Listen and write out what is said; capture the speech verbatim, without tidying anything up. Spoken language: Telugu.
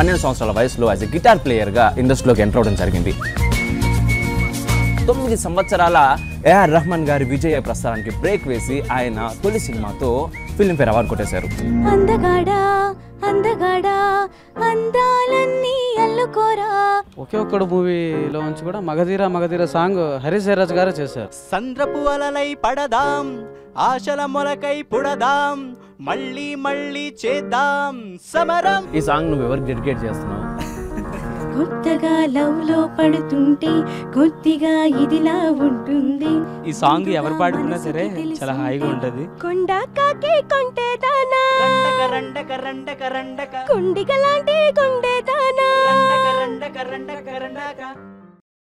పన్నెండు సంవత్సరాల వయసులో యాజ్ ఎ గిటార్ ప్లేయర్గా ఇండస్ట్రీలోకి ఎంటర్ అవడం జరిగింది. తొమ్మిది సంవత్సరాల ఏఆర్ రెహమాన్ గారి విజయ ప్రస్థానానికి బ్రేక్ వేసి ఆయన తొలి సినిమాతో ఫిల్మ్ఫేర్ అవార్డు కొట్టేశారు. ఒకే ఒక్కడు మూవీలో నుంచి కూడా మగధీర మగధీర సాంగ్ హరీష్ జయరాజ్ గారు చేశారు. సంద్రపు అలలై పడదాం, ఆశల మొలకై పుడదాం, మళ్ళీ మళ్ళీ చేద్దాం సమరం. ఈ సాంగ్ నువ్వు ఎవరికి డెడికేట్ చేస్తున్నావు? కొత్తగా లవ్ లో పడుతుంటే కొద్దిగా ఇదిలా ఉంటుంది. ఈ సాంగ్ ఎవరు పాడుకున్నా సరే చాలా హాయిగా ఉంటది. కొండక లాంటి కొండేదానా.